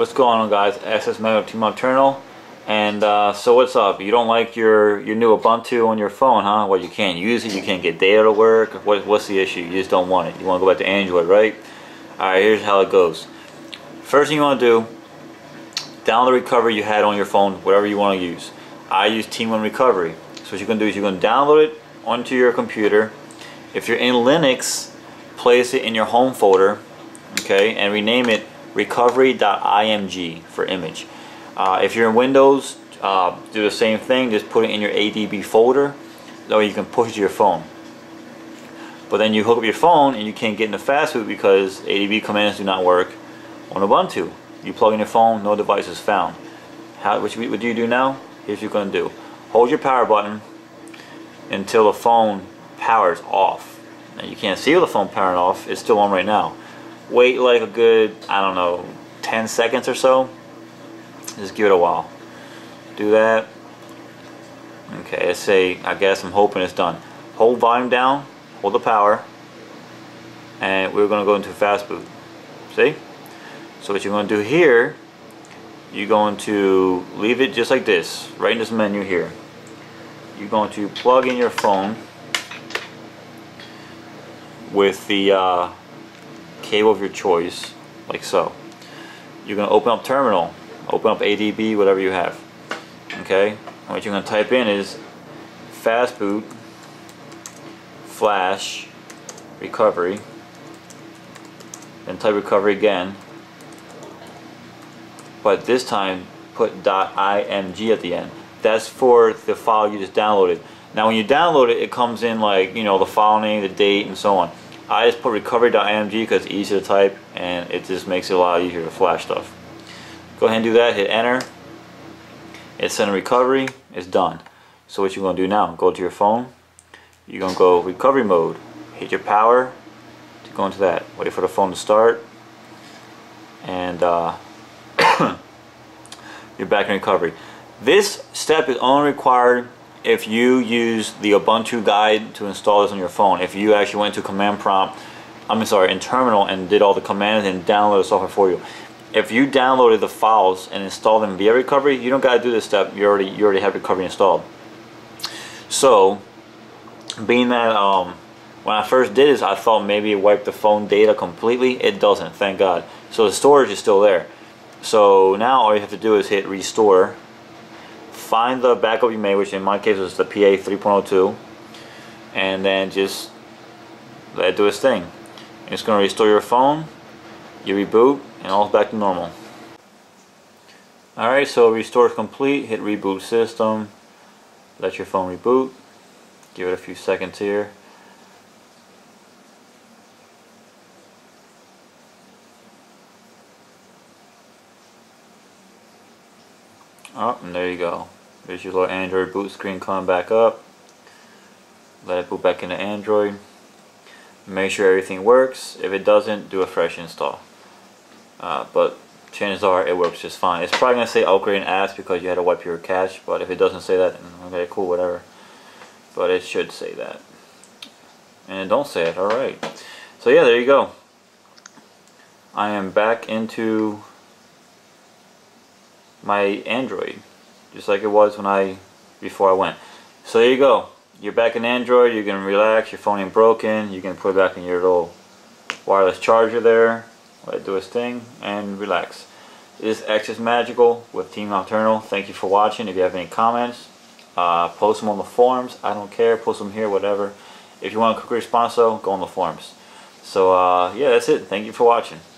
What's going on, guys? SSMetal TeamNocturnal. And so what's up? You don't like your new Ubuntu on your phone, huh? Well, you can't use it, you can't get data to work. What's the issue? You just don't want it. You want to go back to Android, right? Alright, here's how it goes. First thing you want to do, download the recovery you had on your phone, whatever you want to use. I use TeamWin Recovery. So what you're going to do is you're going to download it onto your computer. If you're in Linux, place it in your home folder, okay, and rename it recovery.img for image. If you're in Windows, do the same thing, just put it in your ADB folder, that way you can push it to your phone. But then you hook up your phone and you can't get in the fastboot because ADB commands do not work on Ubuntu. You plug in your phone, no device is found. What do you do now? Here's what you're going to do. Hold your power button until the phone powers off. Now you can't see the phone powering off, it's still on right now. Wait like a good, I don't know, 10 seconds or so. Just give it a while. Do that. Okay, let's say, I guess I'm hoping it's done. Hold volume down, hold the power, and we're going to go into fastboot. See? So what you're going to do here, you're going to leave it just like this, right in this menu here. You're going to plug in your phone with the cable of your choice, like so. You're going to open up terminal, open up ADB, whatever you have. Okay, what you're going to type in is fastboot flash recovery, then type recovery again, but this time put .img at the end. That's for the file you just downloaded. Now when you download it, it comes in like, you know, the file name, the date, and so on. I just put recovery.img because it's easy to type and it just makes it a lot easier to flash stuff. Go ahead and do that, hit enter. It's sending recovery, it's done. So what you're going to do now, go to your phone, you're going to go recovery mode, hit your power to go into that, wait for the phone to start, and you're back in recovery. This step is only required if you use the Ubuntu guide to install this on your phone. If you actually went to command prompt, I'm sorry, in terminal and did all the commands and downloaded the software for you. If you downloaded the files and installed them via recovery, you don't gotta do this step. You already have recovery installed. So, being that when I first did this, I thought maybe it wiped the phone data completely. It doesn't, thank God. So the storage is still there. So now all you have to do is hit restore. Find the backup you made, which in my case was the PA 3.02, and then just let it do its thing. And it's going to restore your phone, you reboot, and all's back to normal. Alright, so restore is complete, hit reboot system, let your phone reboot, give it a few seconds here. Oh, and there you go. There's your little Android boot screen coming back up. Let it boot back into Android. Make sure everything works. If it doesn't, do a fresh install. But chances are it works just fine. It's probably going to say upgrade and ask because you had to wipe your cache, but if it doesn't say that, okay, cool, whatever. But it should say that. And don't say it, alright. So yeah, there you go. I am back into my Android, just like it was when before I went. So there you go. You're back in Android. You can relax. Your phone ain't broken. You can put it back in your little wireless charger there. Let it do its thing and relax. This X is magical with TeamNocturnal. Thank you for watching. If you have any comments, post them on the forums. I don't care. Post them here, whatever. If you want a quick response, though, go on the forums. So yeah, that's it. Thank you for watching.